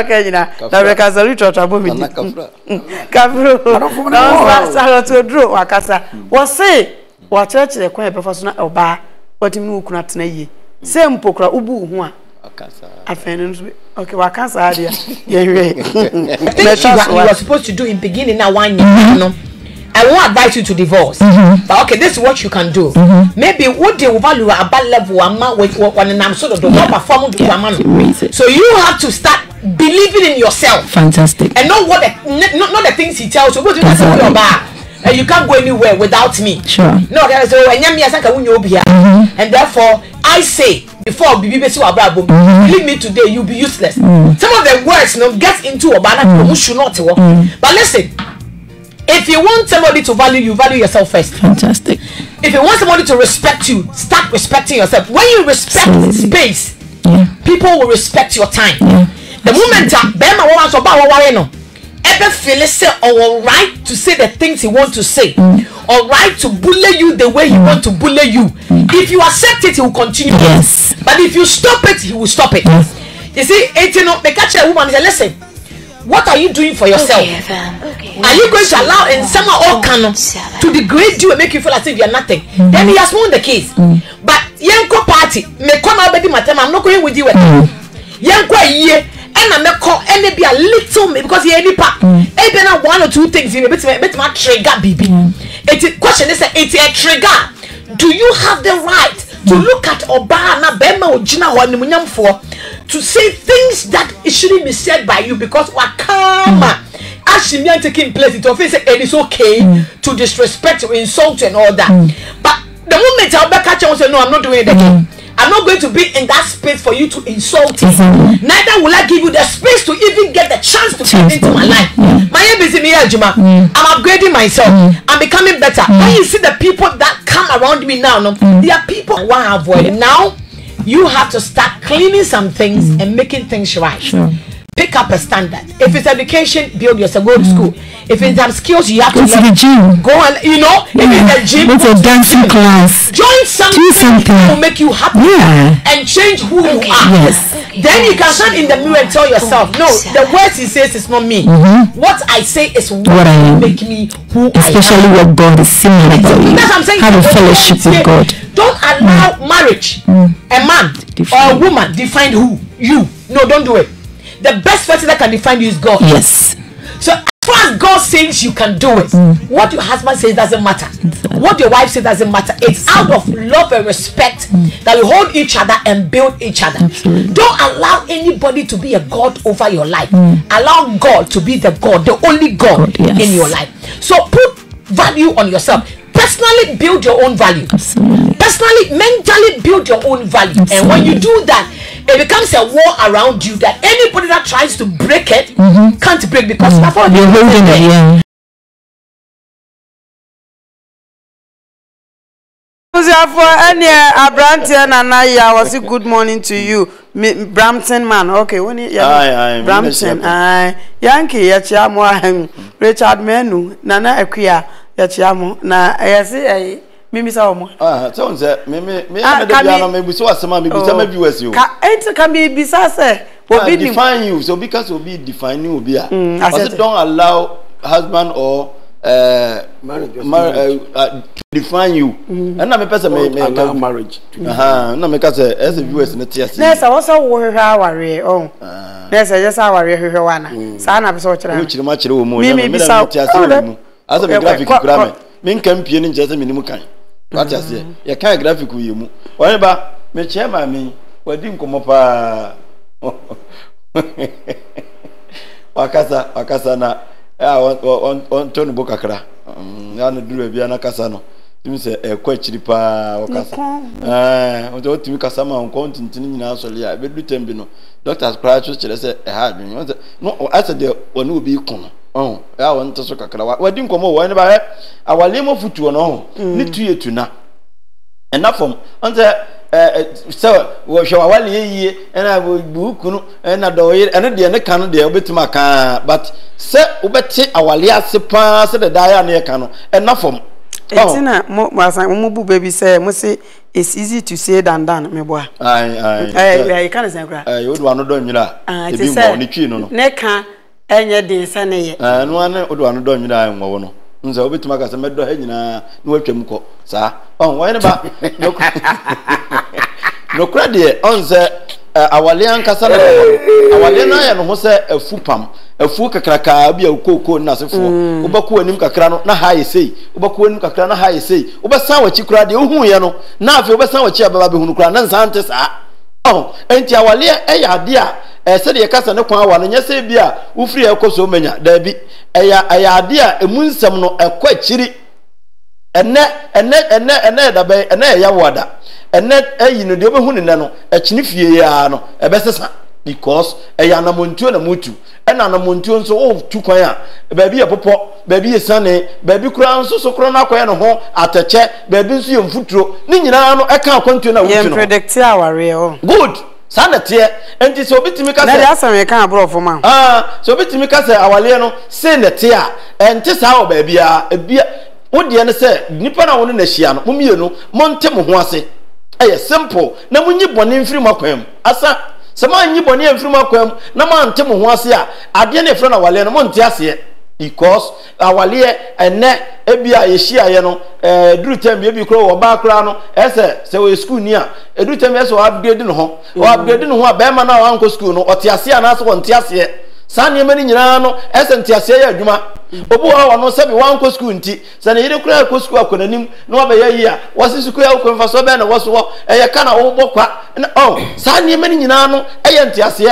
Okay, Naweka literature movie. Kabro. Na sasa to draw akasa. Wose wa church kwa professional oba. Watimu kuna tena yi. Se mpokra ubu ho a. Akasa. Afenunzwe. Okay, wakasa adia. Yewe. You were supposed to do in beginning now 1 year no. I won't advise you to divorce. Mm-hmm. But okay, this is what you can do. Mm-hmm. Maybe what they will value about level amount with one and I'm sort of the more performance with amount. So you have to start believing in yourself. Fantastic. And not what the, not the things he tells you. Go to the bar. And you can't go anywhere without me. Sure. No, there's and therefore I say before believe me today, you'll be useless. Mm. Some of the words you know, get into a banana you should not work. But listen. If you want somebody to value you, value yourself first. Fantastic. If you want somebody to respect you, start respecting yourself. When you respect space, people will respect your time. Yeah. The moment ever feel all right to say the things he wants to say, all right to bully you the way he wants to bully you. If you accept it, he will continue. Yes. But if you stop it, he will stop it. Yes. You see, they catch a woman and say, listen. What are you doing for yourself? Okay. Are you going to allow in summer or canon to degrade you and make you feel as if you are nothing? Then he has won the case. But Yanko party may come out baby my time. I'm not going with you. Yanko ye and I'm not call and be a little me because he any part. Even one or two things in a bit my trigger baby. It question is it's a trigger. Do you have the right to look at Obama, Bema, Ojina, or Nimunyam for to say things that it shouldn't be said by you because Wakama Ashimian taking place, it offense and it's okay to disrespect, to insult, and all that. But the moment I'll back catch and say, no, I'm not doing it again. I'm not going to be in that space for you to insult me. Neither will I give you the space to even get the chance to come into my life. My name is Emiya Juma. I'm upgrading myself. I'm becoming better. When you see the people that come around me now, they are people I want to avoid. Now, you have to start cleaning some things and making things right. Sure. Pick up a standard. If it's education, build yourself. Go to school. If it's some skills, you have to go to the gym. Go and if it's a gym, it's a dancing class. Join something that will make you happy and change who you are. Yes. Okay. Then you can stand in the mirror and tell yourself, no, the words he says is not me. What I say is what I make me who especially I am. What God is saying. That's what I'm saying. Have a fellowship with God. Don't allow marriage, a man or a woman define who you. No, don't do it. The best person that can define you is God. Yes. So as far as God says you can do it, what your husband says doesn't matter. Exactly. What your wife says doesn't matter. It's out of love and respect that you hold each other and build each other. Absolutely. Don't allow anybody to be a God over your life. Allow God to be the God, the only God in your life. So put value on yourself. Personally build your own value. Absolutely. Personally, mentally build your own value. Absolutely. And when you do that, it becomes a wall around you that anybody that tries to break it can't break because you're holding it. Good morning to you, Brampton man. Okay, when you Brampton, Yankee, Richard Menu, Nana Akua, Yachiamo, na Ayasi. Mimi saomo. Ah, so nze me amedebia mebu so asema mebu ta mebu wesi o. Ka enti ka me bi sa se obi define you so because obi define you obi a. But don't allow husband or to define you. And na me person me allow marriage. Na me ka se as viewers na tiasi. Na se wo so wo hwa aware o. Na se yes aware hwa wana. Sa na be so kira. Wo kiri ma kiri wo mu. Mimi bi sa o. As me graphic kura me. Men campie ni jese minimu kan. What is here? You can graphic we mu. Won ba me chairman me wadi nkomo pa. Wakasa na on ton book akra. Na no duro bia na kasa no. Timi se ekwa chiri pa wakasa. Onto timi kasa ma onko ntintini nyina asole ya be du tembi no. Doctor Scratch chere se ha dwun. No as the one obi kun. Oh, I want to soak a crowd. What didn't come over anybody? Our limo foot to an home. Need to you to now. Enough from under so we shall well ye and I will do and adore it and the canoe there will be to my car. But, sir, Ubet, our lias pass the dianeer canoe. Enough from Etina mo wasa mo bu baby say mo say it's easy to say than done me boy. Aye. You can't say kra. Aye, you do anodo nwira. Ebi mo ni twi no no. Ne kan enye de se ne ye. Ah, no ane odo anodo nwira enwo no. Nze obetuma ka se medo he nyina no atwam ko. Sa. On why ne ba. No kra de onze awale ankasa na awale na ya no ho se afupam. Afu kakraka bia ukoko na sefo obako anim kakra no na haye sei obako anim kakra na haye sei obasan wachi kura de ohuye no na afi obasan wachi ababa be hunu kura na nsante sa oh enti awale eya ade a se de kasa ne kwa wa no nyese bia ufri ekoso manya da bi eya ade a emunsem no ekwa chiri ene da be ene ya wada ene eyi no de obehu ne no echinifie ya no ebesesa because eyanamontu na mutu enanamontu nso o tukwan a baabi ye popo baabi ye sane baabi kura nso so kura na kwaye no ho ateche baabi nso ye mfuturo ni nyina no eka akwantu na wutu no predict aware o good sanete enti so bitimi ka se na asame kan abrofo ma so bitimi ka se awale no se nete a enti sa o baabi a ebia wodie ne se nipa na wono na hia no momie no monte mo ho ase eye simple na munyi bone mfiri makwam asa Sama nyi boni emfiruma kwam na ma ntem ho ase a ade na efra na wale no mo ntia se because awale ene ebia yeshi aye no duru time ebi kro wo ba kra no ese se we school ni a duru time ese wo upgrade no ho wo upgrade no ho a be ma na wo anko school no otia se na so wo ntia se sane mani nyina no ese ntia se ya adwuma obu wa no se bi wo anko school nti se na yire kra anko school akonanim no wa be ya yi a wo se school ya ko mfa so be na wo so eye kana wo bokwa oh sane mani nyina no eye ntia se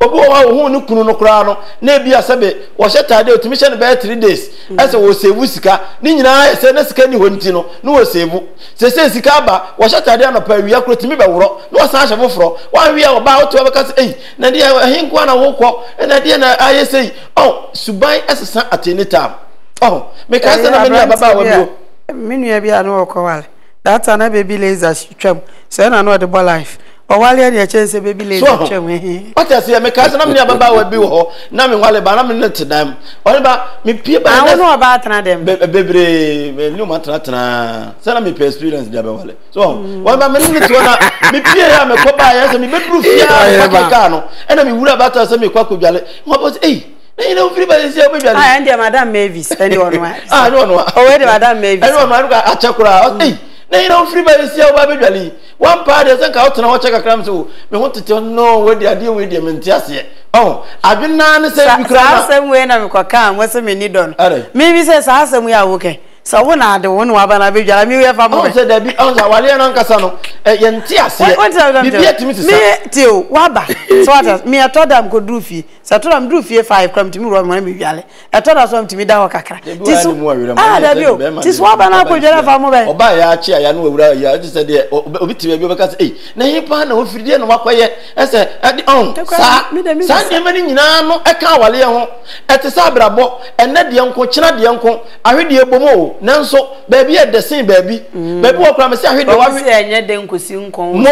obu wa ho ne kunu no kra no na bi asabe wo she tade otimi she ne be 3 days ese wo sevu sika ni nyina ese na sika ni ho nti no no wo sevu se sika ba wo she tade anopa wi akro timi be woro no wo san hye foforo wa wi a ba oto be ka se ei na de hin kwa na wo kwo na de na aye sei oh suban ese san atenita oh me ka se na me na baba wo bio me nua bi a no kwo wale that na baby laser twam se na no the ball life Owale ade chense baby lady chemwe. What as ya me ka na me ababa wa bi wo na me hwale ba na me netdam. Oreba me pie ba na. Awonu oba atana dem. Bebre me nu matratana. Sana me experience dia be wale. So, wa ba me netu na me pie ya me ko ba ya se me bedru fia ba ka no. E na me wura ba ta se me kwa ko dwale. Mo ba eh you know everybody say we dwale. Ah, and dia madam Mavis, and you know. Ah, no no. Oh, we madam Mavis. And you know maruka achakura. Eh. You know free by say we ba dwale. One party is an out and watch a crime too. We want to know what they are doing with them and just yet. Oh, I've been none said because some way and I'm quackam, what's a mini done. Maybe says, I said we are okay. So when I don't want to have an abidjan, I mean, if I'm going to say that be on the Walian Casano, a Yantias, what's to me till Waba. So I me, I told them good roofy. So I told them roofy 5 come to me, Roman Miguel. I told us something to me, Dawaka. This Wabana Pujana Famobay, or by Archie, I know where you are just a dear obituary because eh, Napan or Fridian Wakway, I said, at the own San Yemenino, a Kawalian, at the Sabra Bo, and not the uncle, China the uncle, I read the Bomo. Nanso baby at the same baby. Baby okra me say ahwe de wawe enye de nkosi nkon. No.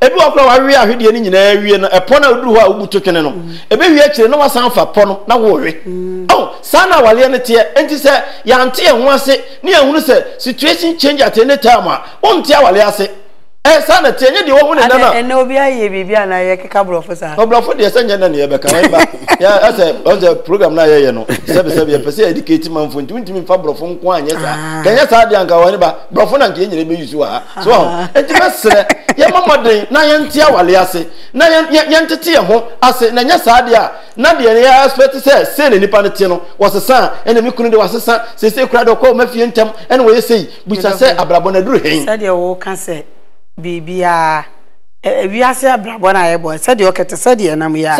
Ebi okra wawe ahwe de ni nyina awie no epo na oduru ho a obutotwene no. Ebe hwe akire no wasan fa po no na wo hwe. Oh, sana wale ne te enti se ya ante e ho ase ne ehunu se situation change at any time a onte awale ase. Eh sana te enye de wo hune nana. Ene obi aye bibia na ye keka brofo sa. Brofo de se nyana na ye beka wa ba. Ya ase onje program na ye no. Sebe ye pese educate manfo ntimi mfa brofo nko anye sa. Kenye sa de anka wa ni ba. Brofo na nke nyere be use wa. So entima sere ye momoden na ye ntia wale ase. Na ye ntete ye ho ase na nya sa de a na de ye aspect se ne nipa ne te no. Wasesa ene me kunu de wasesa se se kura de ko mafie ntem ene wo ye sei. Buta se abrabo na duru hen. Sa de wo ka se Bibia wiase abrabọ na ayebo said you kete said e nam ya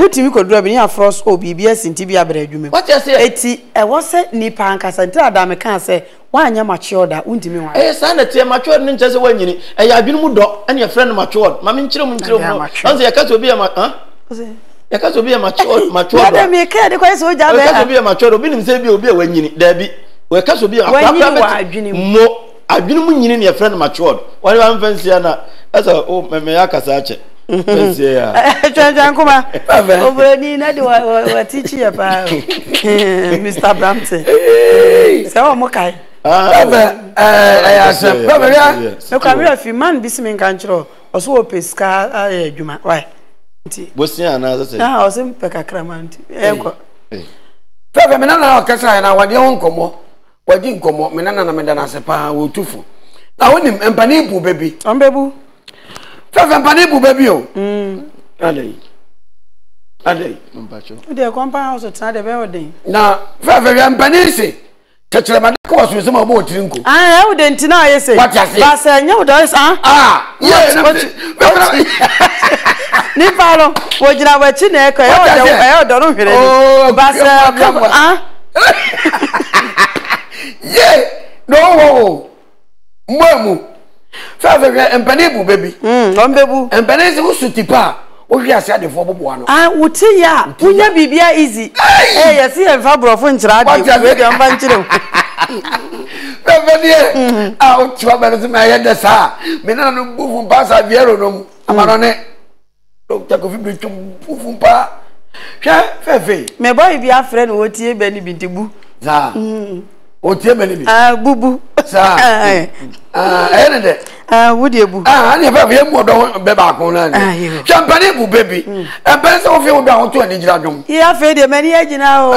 wutimi kodura bi ya frost o bibia sinti bi abra adwuma what you say eti e wose nipa ankasa nti adam kan say wanya matured untimi wan eh sanate matured ni nchese wanyini e ya adwunu mu do and your friend matured ma menkyerem anze ya kaso bi ya ha ya kaso bi ya matured adam e ka de kwaso ja ba ya kaso bi ya matured obi nim say bi obi e wanyini da bi we kaso bi ya akwa mo adwunu mu nyini ne friend matured wale wan fancy na asa o meme yakasa ache fancy ya twanjan kuma obreni na de wa teacher ya pa Mr. Brampton say o mo kai I was some more drink. I wouldn't know, I say, what I say, no, does ah, yes, Nipalo, what you are watching, I don't know. Oh, Bassa, come on, yeah, no, Mamu, Father and Panebu, baby, Lambebu, and Panebu Sutipa. Oh, yes, I did for one. I would say, yeah, would that be easy? Hey, I see a fabro French radio. Out trouble my head, sir. Menano Buffum Passa Vieronum, Amarone. Doctor Coffee Buffumpa. Fefe, my boy be our friend, Otier Benny Bintibu. Za Otier Benny. Ah, boo boo. Sir, I would you? I never hear more than Bebacon. Champagne, baby, and pass off your down to an engine. You have fed a many agent now.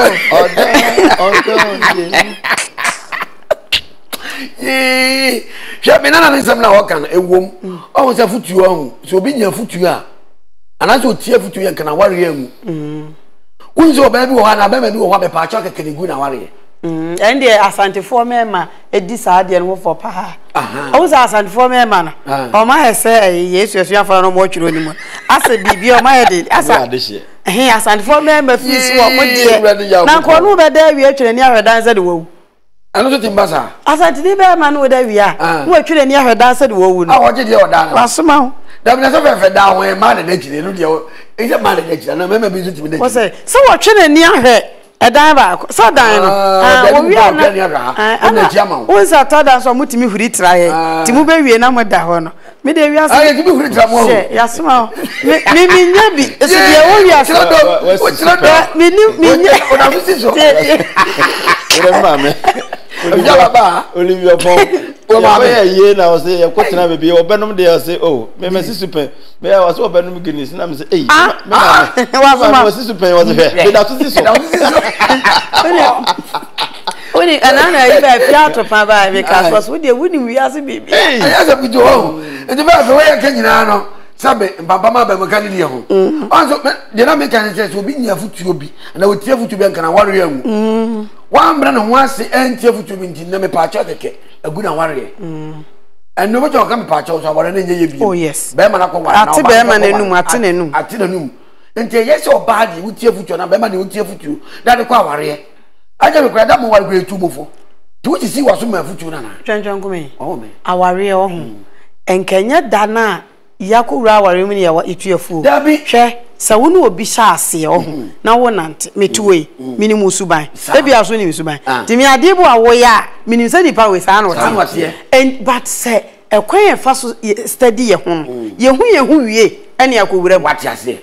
Ye shall be none of them now. Can a womb always a foot you own, so be your foot you are. And I so tearful to you can worry you. Who's your baby? One I remember you have a patch of a can good worry. And there are Santa for me, ma, a disardian wolf for Paha. I was asked for me, man. Oh, my, say, yes, you have no more children. I said, be your married. I said, this year. He has sent for me, but he's what? Now, call over there, we actually never dance at the woo. Another thing, Baza. I said, deliver man with every year. Who actually never dance at the woo. I wanted your dance. Last month. That was never down when managed. It's a managed, and I remember visiting with it. So, what children near her? A diver, so down. We are not a German. Once I told us, I'm to me who did try to move away and I'm a down. Maybe we are saying, yes, well, maybe maybe it's only a sort of what's not that. We knew me. Olivia, I was there. Question I will be open. They say, oh, my sister, may I was open beginnings. And I'm saying, ah, my sister was here. Only another if I out of my body because what they wouldn't be as a baby. Yes, I would do. And the best way I can know. Sabe Baba Bamagalio. Also, the Americans will be near foot to be, and I would tell you to be a warrior. One brand and once the end table to be in the patch of the cake, a good warrior. And nobody will come patch out of our energy. Oh, yes, Bamako, I Berman and Martin at the noon. And say yes or bad, you would tear foot to an Aberman, you would tear foot to that a car warrior. I never grab them one way to move. Do you see what's my foot to Nana? John John Gome, oh, our real home. And Kenya Dana. Yaku rawa remini ya wa itu ya fuu. Dabi. Che, sa wunu obisha asye ohu. Na wonante, metuwe, mini musubayi. Ebi ya usuni musubayi. Timi adibu wa woya, mini mseni pawe saano watye. And, but se, kwenye faso steady ye honu. Ye hunu ye, eni ya kuburebo. What ya se?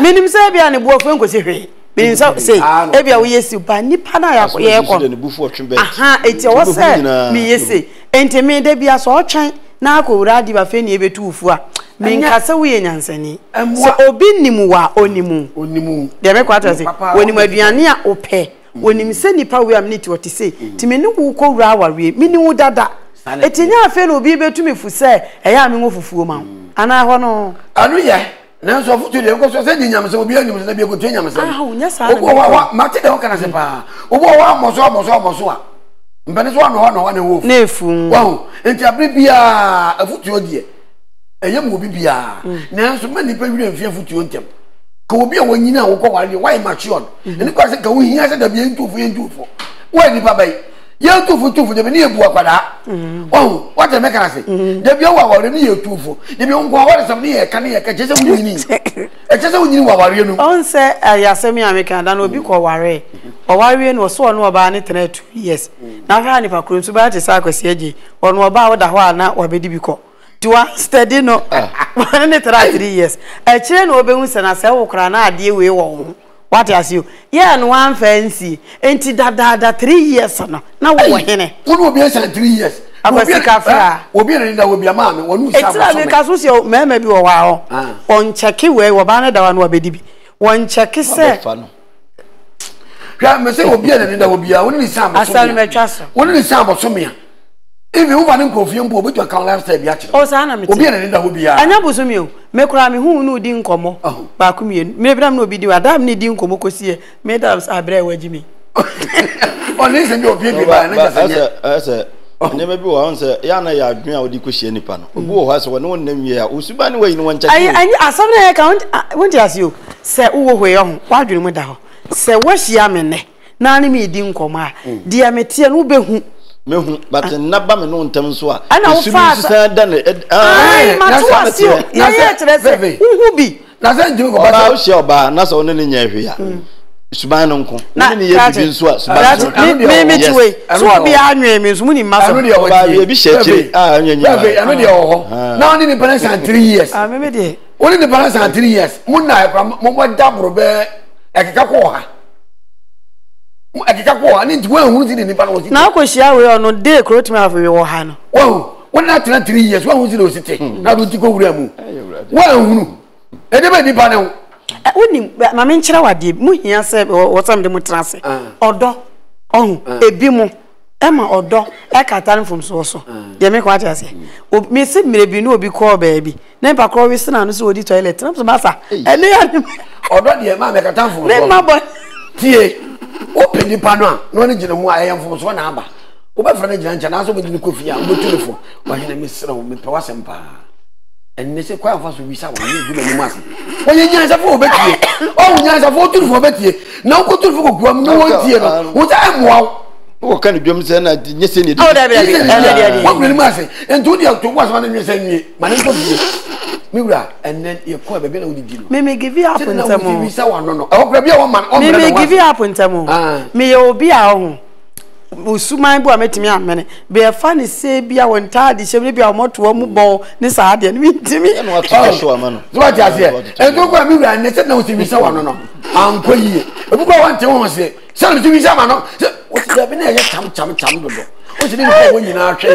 Mini mseni ebi ya nibuwa kwenko sefeye. Minimum say, every way you buy Nipana, I will have on the before Chimbe. Aha, it's your say, me say, and to me, there be a sort chain. Now, go radi bafeni ebe tu fwa. Minkasa we and Ansani. So obinimua, onimu. They make what I say. When you were near Ope, when you send the power, we am need to what you say. Timenu will call Rawa, meaning that. It's in your fellow be able to me for say, I am moving for man. And I honor. Anuya. Now, so for today, because I said, Yamaso, we are going to be a good thing. Oh, yes, I Matilda can say, Mosoa. But it's one wolf. No, fool. Wow, and Tabibia, a foot your dear. A young will be beer. Now, so many people and fearful to want them. Cobia when you know why matured. And because he has a being 2 for 2 for. Why did Papa? You're 2 for 2 for the near Buapada. Oh, what a mechanism. The Biawa or near 2 for. The Biawa is a near canny, a catches a winning. A catches a winning warrior. On say, I am semi American, and will be called warrior. A warrior was so no about it, 2 years. Now, if I could submit to Sarkozy or no about the Hwana or Bedibico. To a steady no 1 years. A chain will be with an assail crana, dear way. What as you? Yeah, and one fancy. Ain't it that 3 years now? Now what in it? What will be 3 years? I was a cafe. Will be in there will be a man. One who's a Casusio, maybe a while. On Chucky, where Wabana and Wabidi. One Chucky said, Grammar will be in there will be only some. I saw him a chance. Only some of Sumia. If you want to confirm, but you can't last the action. Oh, Sana, will be in there will be. I never assume you. Make Rami who knew didn't come up. Bacumian, maybe I'm no video. I damn need him come because here, madams are brave with me. Only send your baby by another. Never be answer. Yana, I agree with the question. Who has one name here? Usuban way in one check. I something I can't want to ask you. Say, oh, way on. Why do you know? Say, what's Yamene? Nanny me didn't come. Dear Metia, who be who? But Nabam known Tamswa. And I'll fast than it. I must you. Yes, who be? Doesn't do about your bar, not only in area. Subanonko. Not in the I I can't go. I need one who's in the panel. Now, because I will not dare correct me after your hand. Oh, one not 3 years. One who's in the city. Now, do you go with them? Well, anybody panel. I wouldn't, but my mention I did. Munia said, or something with transit. Odo, oh, a bimo, Emma Odo, I can't tell from Soso. They make what I say. Oh, Miss Maybe no be called baby. Never call with son and so the toilet. I'm the master. And they are not the man. I can't tell from my boy. Open the panel, no need to I am from Swanaba. Over for the giant and also with the coffee and good telephone. My name is Snow, Mipawassampa. And they say, quite fast we saw you do the mass. When you guys are for Betty, oh, you guys are voting for Betty. No good to go, no one here. What I am wow. What kind of jumps and I didn't see it. Oh, that is what will massy. And do the other was one of you saying me, my name is Mura, and then you call the bill with you. May give you up in Tamu. We saw one, no, I'll grab your woman. May give you up in Tamu. May you be our home. Usuma, I met me a man. Be a funny say, be our entire disability, be our motto, one ball, Nissad, and meet Timmy and what I saw, man. What I said, and go by Mura, and they said no to me, so I don't know. I'm for you. But go on to say, Son to me, Samano. What's the happening? I come, what's the name of you now? The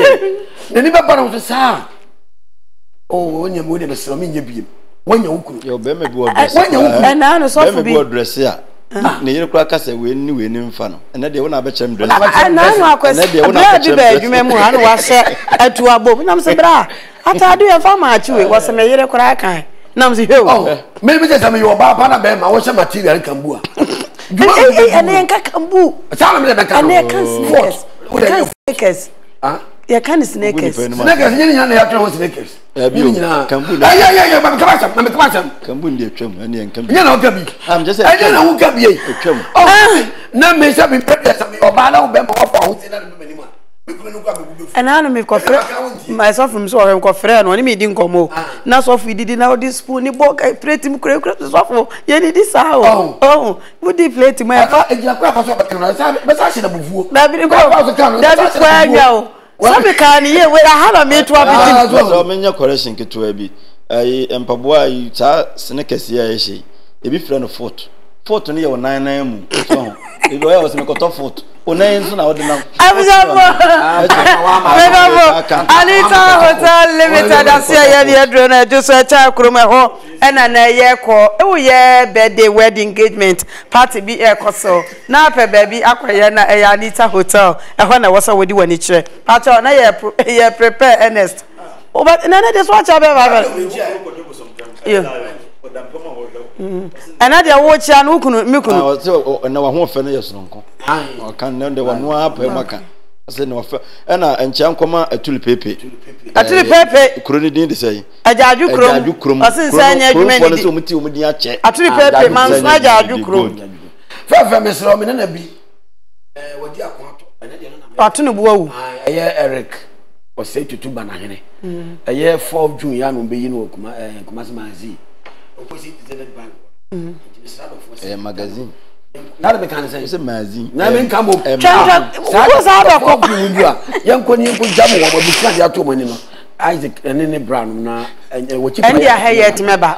neighbor of the sound. Oh, when you're more than a slamming your beam. When you're and Near Crackers, we knew in Infano, and that they won't have a chamber. I know our question. You remember, I was at two above, and I'm so bra. I do have a match. It was a major crack. Nam's hero. Maybe there's some of your barber, I was a material and Cambua. And then Camboo. I'm just I don't know who can be oh, no, may some be prepared or Bala Bembo of an anime myself from so I'm confident when he didn't come more. Now, so if we didn't know this spoony book, I played him crack the sofa. You need this hour. Oh, would they play to my father? That's why I know. Well, we can't hear where I have a mate to have a mania correction to a bit. I am Pabua, you are Seneca, a big friend of Fort. 4:29 AM. If I was in a cut off foot, or names and out now. I was I just a child and an year call. Oh, yeah, birthday wedding engagement party be air cosso. Now, baby, Aquayana, Anita Hotel, and when I was already one each year. But I prepare Ernest. Oh, but none of this watch I've ever. And I did watch an Ukunu, and our whole failures. I can't know the one up, Macan. I said no, and I and Chancoma a tulipepe. A tulipepe, Crony didn't say. I do crum, you crum, I said, I do many to meet you with the archer. A tulipepe, man's I do crum. Fair, Miss Roman and a bee. What do you want? Patunabo, I hear Eric was said to two banana. A year 4 June will be in Kumasmazi. A magazine. Not a magazine. It's a magazine. Never come up. Young Connie, you could jump over the Isaac and any brown now. And their hair yet, member.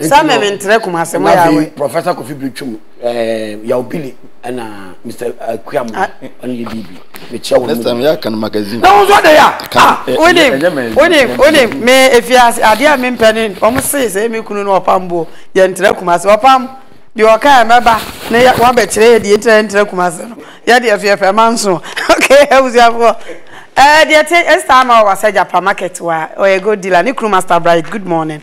Some men trek my semi Professor Kofi Bichum, Yao Billy, and Mr. Kwame, only Bibi. Next time, you can magazine. No, what they are. When him, may if you ask, I dear men penning, almost says, Amy Kuno Pambo, Yentrecumas, or Pam. You are kind, remember? Nay, one betray the Yentrecumas. Yet, if you have a manso, okay, I was your. Dear, this time I was at Japan market where a good dealer, Nick Master Bright. Good morning.